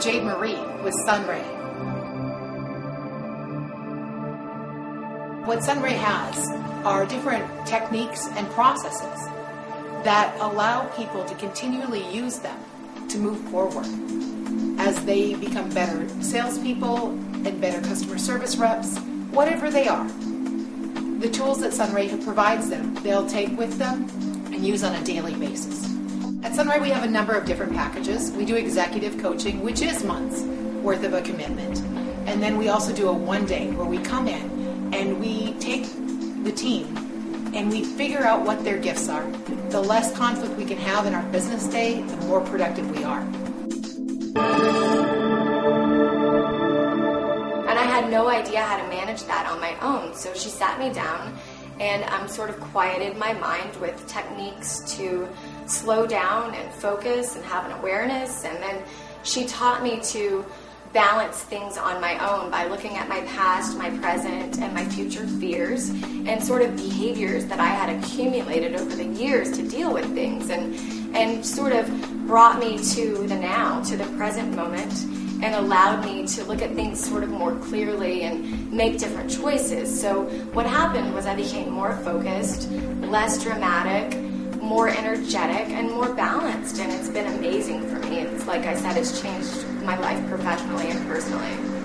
I'm Jade Marie with Sunray. What Sunray has are different techniques and processes that allow people to continually use them to move forward as they become better salespeople and better customer service reps, whatever they are. The tools that Sunray provides them, they'll take with them and use on a daily basis. At Sunray, we have a number of different packages. We do executive coaching, which is months worth of a commitment. And then we also do a one-day where we come in and we take the team and we figure out what their gifts are. The less conflict we can have in our business day, the more productive we are. And I had no idea how to manage that on my own, so she sat me down and sort of quieted my mind with techniques to slow down and focus and have an awareness. And then she taught me to balance things on my own by looking at my past, my present, and my future fears, and sort of behaviors that I had accumulated over the years to deal with things, and sort of brought me to the now, to the present moment, and allowed me to look at things sort of more clearly and make different choices. So what happened was I became more focused, less dramatic, more energetic, and more balanced, and it's been amazing for me. It's like I said, it's changed my life professionally and personally.